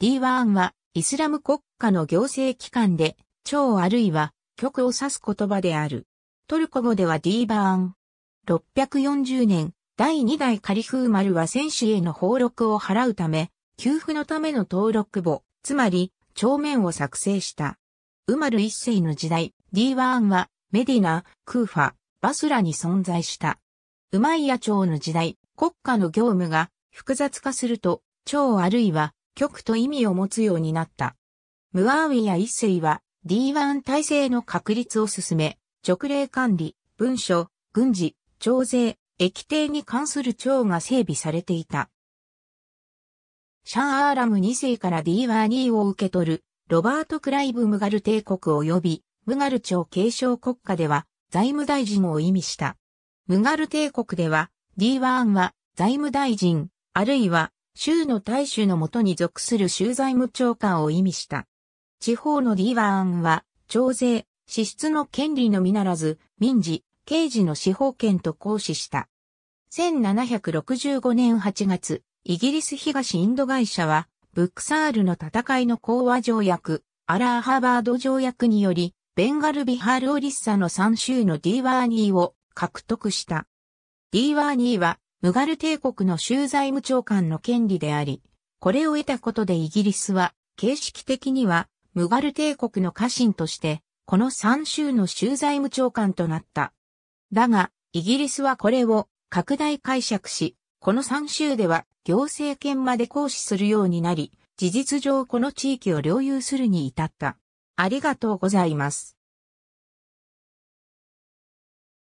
D1 はイスラム国家の行政機関で、庁あるいは局を指す言葉である。トルコ語ではディーバーン。640年、第2代カリフーマルは戦士への俸禄を払うため、給付のための登録簿、つまり、帳面を作成した。ウマル一世の時代、ディーワーンは、メディナ、クーファ、バスラに存在した。ウマイヤ朝の時代、国家の業務が複雑化すると、庁あるいは局と意味を持つようになった。ムアウィヤ一世は、ディーワーン体制の確立を進め、勅令管理、文書、軍事、徴税、駅定に関する庁が整備されていた。シャー・アーラム2世からディーワーニーを受け取る、ロバート・クライブ・ムガル帝国及び、ムガル朝継承国家では、財務大臣を意味した。ムガル帝国では、ディーワーンは、財務大臣、あるいは、州の大衆の下に属する州財務長官を意味した。地方のディーワーンは、徴税、支出の権利のみならず、民事、刑事の司法権と行使した。1765年8月、イギリス東インド会社は、ブックサールの戦いの講和条約、アラーハバード条約により、ベンガルビハールオリッサの3州のディーワーニーを獲得した。ディーワーニーは、ムガル帝国の州財務長官の権利であり、これを得たことでイギリスは、形式的には、ムガル帝国の家臣として、この3州の州財務長官となった。だが、イギリスはこれを拡大解釈し、この3州では行政権まで行使するようになり、事実上この地域を領有するに至った。ありがとうございます。